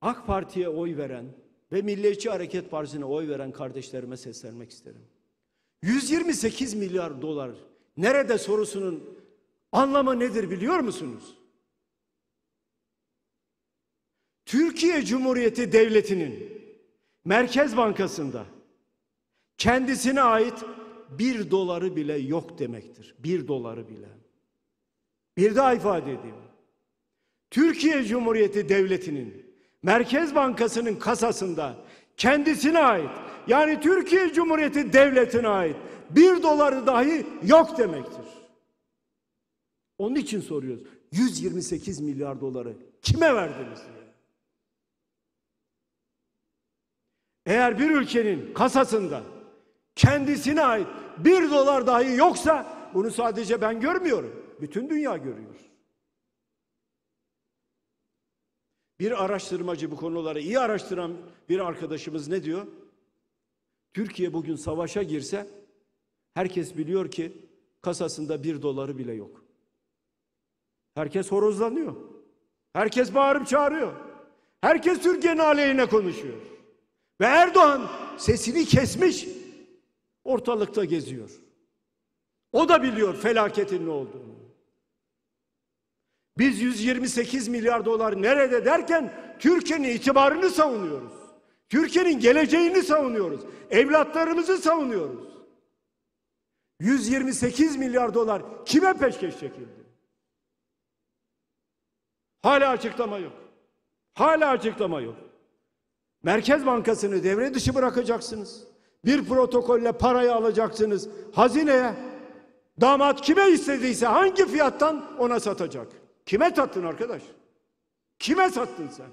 AK Parti'ye oy veren ve Milliyetçi Hareket Partisi'ne oy veren kardeşlerime seslenmek isterim. 128 milyar dolar nerede sorusunun anlamı nedir biliyor musunuz? Türkiye Cumhuriyeti Devleti'nin Merkez Bankası'nda kendisine ait $1 bile yok demektir. $1 bile. Bir daha ifade edeyim. Türkiye Cumhuriyeti Devleti'nin Merkez Bankası'nın kasasında kendisine ait, yani Türkiye Cumhuriyeti Devleti'ne ait $1 dahi yok demektir. Onun için soruyoruz. 128 milyar doları kime verdiniz diye. Eğer bir ülkenin kasasında kendisine ait $1 dahi yoksa bunu sadece ben görmüyorum. Bütün dünya görüyor. Bir araştırmacı, bu konuları iyi araştıran bir arkadaşımız ne diyor? Türkiye bugün savaşa girse herkes biliyor ki kasasında $1 bile yok. Herkes horozlanıyor. Herkes bağırıp çağırıyor. Herkes Türkiye'nin aleyhine konuşuyor. Ve Erdoğan sesini kesmiş, ortalıkta geziyor. O da biliyor felaketin ne olduğunu. Biz 128 milyar dolar nerede derken Türkiye'nin itibarını savunuyoruz. Türkiye'nin geleceğini savunuyoruz. Evlatlarımızı savunuyoruz. 128 milyar dolar kime peşkeş çekildi? Hala açıklama yok. Hala açıklama yok. Merkez Bankası'nı devre dışı bırakacaksınız. Bir protokolle parayı alacaksınız hazineye. Damat kime istediyse hangi fiyattan ona satacak. Kime sattın arkadaş? Kime sattın sen?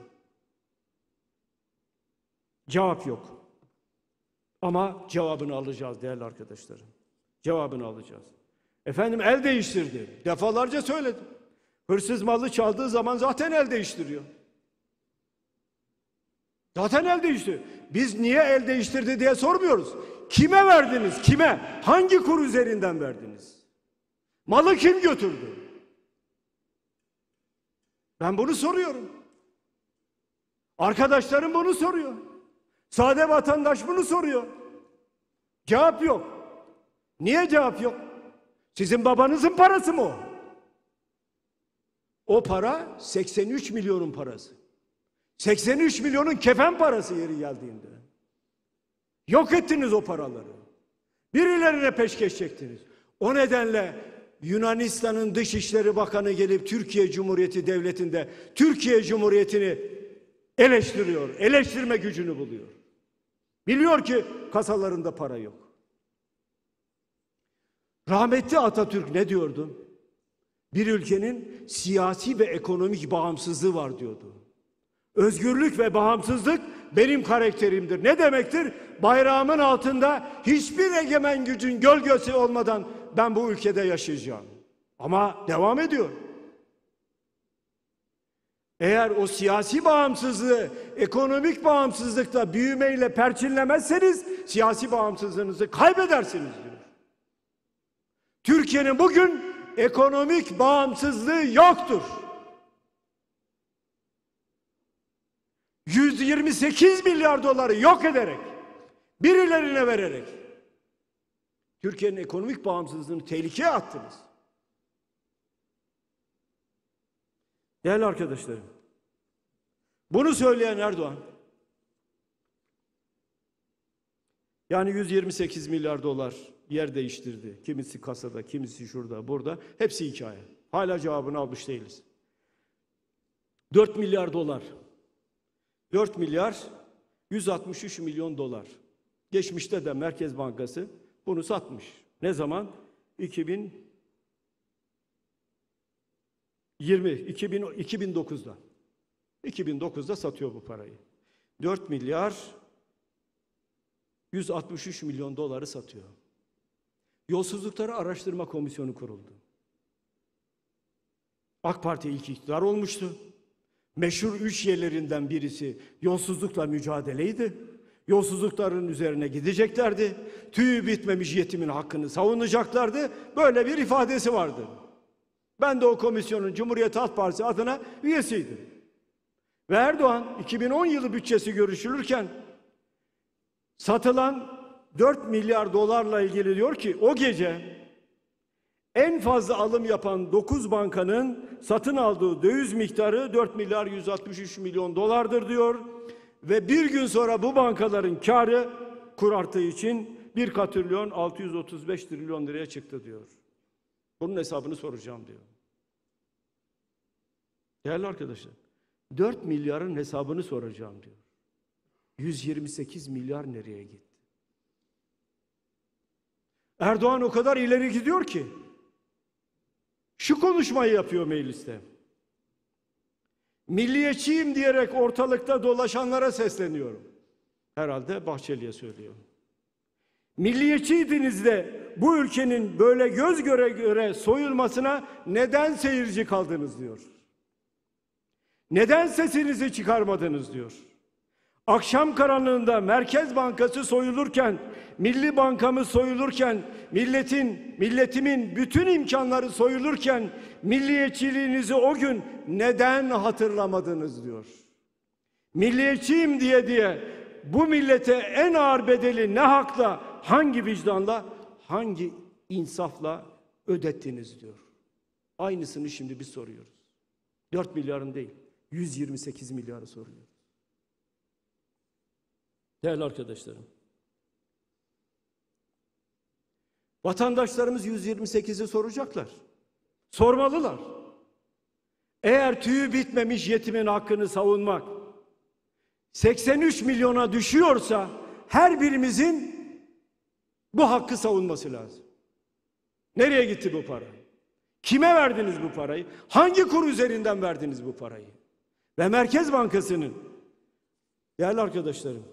Cevap yok. Ama cevabını alacağız değerli arkadaşlarım. Cevabını alacağız. Efendim el değiştirdi. Defalarca söyledim. Hırsız malı çaldığı zaman zaten el değiştiriyor. Zaten el değiştiriyor. Biz niye el değiştirdi diye sormuyoruz. Kime verdiniz? Kime? Hangi kur üzerinden verdiniz? Malı kim götürdü? Ben bunu soruyorum. Arkadaşlarım bunu soruyor. Sade vatandaş bunu soruyor. Cevap yok. Niye cevap yok? Sizin babanızın parası mı o? O para 83 milyonun parası. 83 milyonun kefen parası yeri geldiğinde. Yok ettiniz o paraları. Birilerine peşkeş çektiniz. O nedenle Yunanistan'ın Dışişleri Bakanı gelip Türkiye Cumhuriyeti Devleti'nde Türkiye Cumhuriyeti'ni eleştiriyor. Eleştirme gücünü buluyor. Biliyor ki kasalarında para yok. Rahmetli Atatürk ne diyordu? Bir ülkenin siyasi ve ekonomik bağımsızlığı var diyordu. Özgürlük ve bağımsızlık benim karakterimdir. Ne demektir? Bayrağımın altında hiçbir egemen gücün gölgesi olmadan ben bu ülkede yaşayacağım. Ama devam ediyor. Eğer o siyasi bağımsızlığı, ekonomik bağımsızlıkla, büyümeyle perçinlemezseniz siyasi bağımsızlığınızı kaybedersiniz diyor. Türkiye'nin bugün ekonomik bağımsızlığı yoktur. 128 milyar doları yok ederek, birilerine vererek Türkiye'nin ekonomik bağımsızlığını tehlikeye attınız. Değerli arkadaşlarım, bunu söyleyen Erdoğan, yani 128 milyar dolar yer değiştirdi. Kimisi kasada, kimisi şurada, burada. Hepsi hikaye. Hala cevabını almış değiliz. 4 milyar dolar. 4 milyar 163 milyon dolar. Geçmişte de Merkez Bankası bunu satmış. Ne zaman? 2009'da. 2009'da satıyor bu parayı. 4 milyar 163 milyon doları satıyor. Yolsuzlukları Araştırma Komisyonu kuruldu. AK Parti ilk iktidar olmuştu. Meşhur 3 yerlerinden birisi yolsuzlukla mücadeleydi. Yolsuzlukların üzerine gideceklerdi. Tüyü bitmemiş yetimin hakkını savunacaklardı. Böyle bir ifadesi vardı. Ben de o komisyonun Cumhuriyet Halk Partisi adına üyesiydim. Ve Erdoğan 2010 yılı bütçesi görüşülürken satılan 4 milyar dolarla ilgili diyor ki o gece en fazla alım yapan 9 bankanın satın aldığı döviz miktarı 4 milyar 163 milyon dolardır diyor. Ve bir gün sonra bu bankaların karı kur arttığı için 1 katrilyon 635 trilyon liraya çıktı diyor. Bunun hesabını soracağım diyor. Değerli arkadaşlar, 4 milyarın hesabını soracağım diyor. 128 milyar nereye gitti? Erdoğan o kadar ileri gidiyor ki şu konuşmayı yapıyor mecliste. Milliyetçiyim diyerek ortalıkta dolaşanlara sesleniyorum. herhalde Bahçeli'ye söylüyor. Milliyetçiydiniz de bu ülkenin böyle göz göre göre soyulmasına neden seyirci kaldınız diyor. Neden sesinizi çıkarmadınız diyor. Akşam karanlığında Merkez Bankası soyulurken, Milli Bankamız soyulurken, milletimin bütün imkanları soyulurken milliyetçiliğinizi o gün neden hatırlamadınız diyor. Milliyetçiyim diye bu millete en ağır bedeli ne hakla, hangi vicdanla, hangi insafla ödettiniz diyor. Aynısını şimdi biz soruyoruz. 4 milyarın değil, 128 milyarı soruyor. Değerli arkadaşlarım, vatandaşlarımız 128'i soracaklar. Sormalılar. Eğer tüyü bitmemiş yetimin hakkını savunmak 83 milyona düşüyorsa her birimizin bu hakkı savunması lazım. Nereye gitti bu para? Kime verdiniz bu parayı? Hangi kur üzerinden verdiniz bu parayı? Ve Merkez Bankası'nın, değerli arkadaşlarım,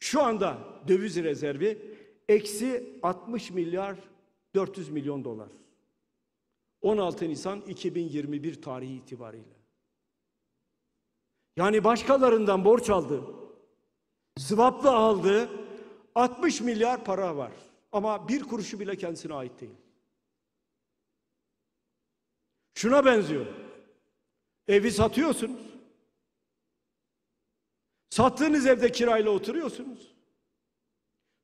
şu anda döviz rezervi eksi 60 milyar 400 milyon dolar. 16 Nisan 2021 tarihi itibariyle. Yani başkalarından borç aldı, swap'la aldı, 60 milyar para var. Ama bir kuruşu bile kendisine ait değil. Şuna benziyor. Evi satıyorsunuz. Sattığınız evde kirayla oturuyorsunuz.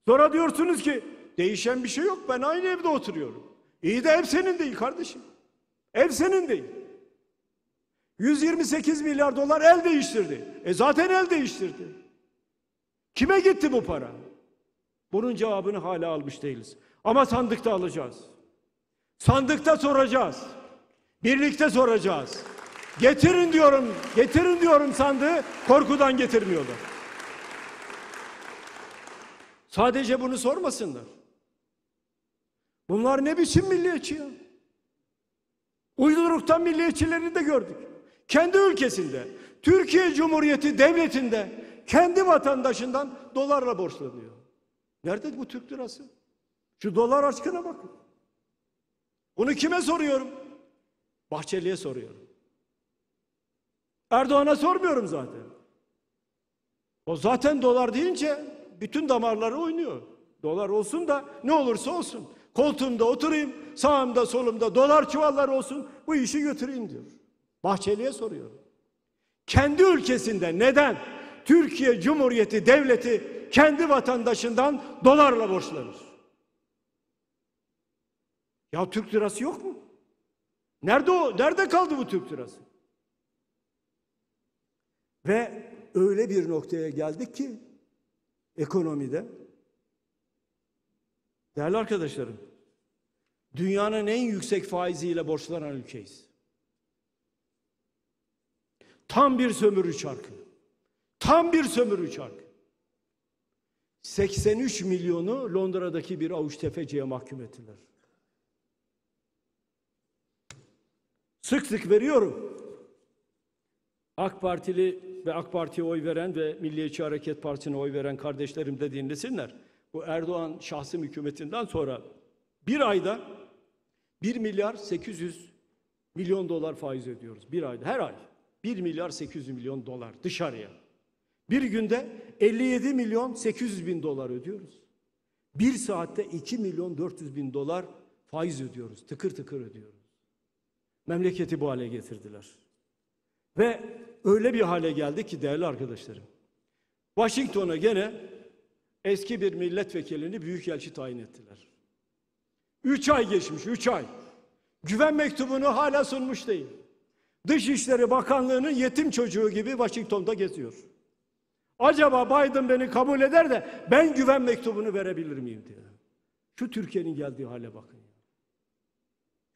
Sonra diyorsunuz ki değişen bir şey yok, ben aynı evde oturuyorum. İyi de ev senin değil kardeşim. Ev senin değil. 128 milyar dolar el değiştirdi. Zaten el değiştirdi. Kime gitti bu para? Bunun cevabını hala almış değiliz. Ama sandıkta alacağız. Sandıkta soracağız. Birlikte soracağız. Getirin diyorum, getirin diyorum sandığı, korkudan getirmiyorlar. Sadece bunu sormasınlar. Bunlar ne biçim milliyetçi ya? Uyduruktan milliyetçilerini de gördük. Kendi ülkesinde, Türkiye Cumhuriyeti Devleti'nde kendi vatandaşından dolarla borçlanıyor. Nerede bu Türk lirası? Şu dolar aşkına bakın. Bunu kime soruyorum? Bahçeli'ye soruyorum. Erdoğan'a sormuyorum zaten. O zaten dolar deyince bütün damarları oynuyor. Dolar olsun da ne olursa olsun. Koltuğumda oturayım, sağımda solumda dolar çuvalları olsun, bu işi götüreyim diyor. Bahçeli'ye soruyorum. Kendi ülkesinde neden Türkiye Cumhuriyeti Devleti kendi vatandaşından dolarla borçlanır? Ya Türk lirası yok mu? Nerede o? Nerede kaldı bu Türk lirası? Ve öyle bir noktaya geldik ki ekonomide, değerli arkadaşlarım, dünyanın en yüksek faiziyle borçlanan ülkeyiz. Tam bir sömürü çarkı. Tam bir sömürü çarkı. 83 milyonu Londra'daki bir avuç tefeciye mahkum ettiler. Sık sık veriyorum. AK Partili ve AK Parti'ye oy veren ve Milliyetçi Hareket Partisi'ne oy veren kardeşlerim de dinlesinler. Bu Erdoğan şahsım hükümetinden sonra bir ayda 1 milyar 800 milyon dolar faiz ödüyoruz. Bir ayda, her ay 1 milyar 800 milyon dolar dışarıya. Bir günde 57 milyon 800 bin dolar ödüyoruz. Bir saatte 2 milyon 400 bin dolar faiz ödüyoruz. Tıkır tıkır ödüyoruz. Memleketi bu hale getirdiler. Ve öyle bir hale geldi ki değerli arkadaşlarım, Washington'a gene eski bir milletvekilini büyükelçi tayin ettiler. 3 ay geçmiş, 3 ay. Güven mektubunu hala sunmuş değil. Dışişleri Bakanlığı'nın yetim çocuğu gibi Washington'da geziyor. Acaba Biden beni kabul eder de ben güven mektubunu verebilir miyim diye. Şu Türkiye'nin geldiği hale bakın.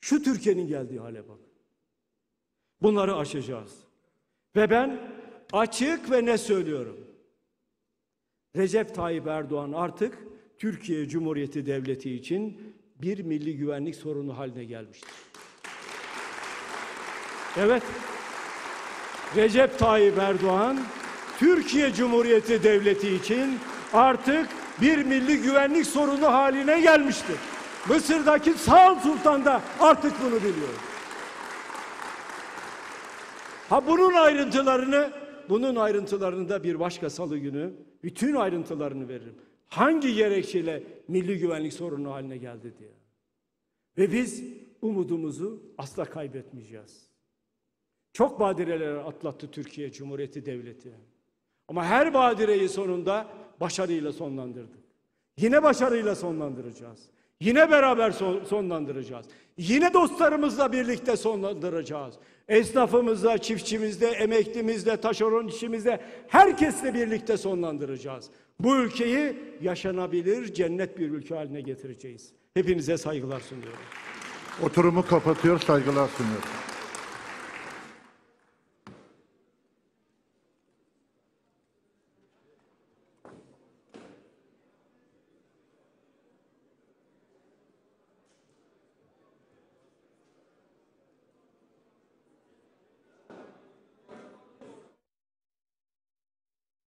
Şu Türkiye'nin geldiği hale bakın. Bunları aşacağız. Ve ben açık ve net söylüyorum. Recep Tayyip Erdoğan artık Türkiye Cumhuriyeti Devleti için bir milli güvenlik sorunu haline gelmiştir. Evet. Recep Tayyip Erdoğan Türkiye Cumhuriyeti Devleti için artık bir milli güvenlik sorunu haline gelmiştir. Mısır'daki Sağ Sultan da artık bunu biliyor. Bunun ayrıntılarını da bir başka salı günü bütün ayrıntılarını veririm. Hangi gerekçeyle milli güvenlik sorunu haline geldi diye. Ve biz umudumuzu asla kaybetmeyeceğiz. Çok badireler atlattı Türkiye Cumhuriyeti Devleti. Ama her badireyi sonunda başarıyla sonlandırdık. Yine başarıyla sonlandıracağız. Yine beraber sonlandıracağız. Yine dostlarımızla birlikte sonlandıracağız. Esnafımızla, çiftçimizle, emeklimizle, taşeron işimizle, herkesle birlikte sonlandıracağız. Bu ülkeyi yaşanabilir, cennet bir ülke haline getireceğiz. Hepinize saygılar sunuyorum. Oturumu kapatıyor, saygılar sunuyorum.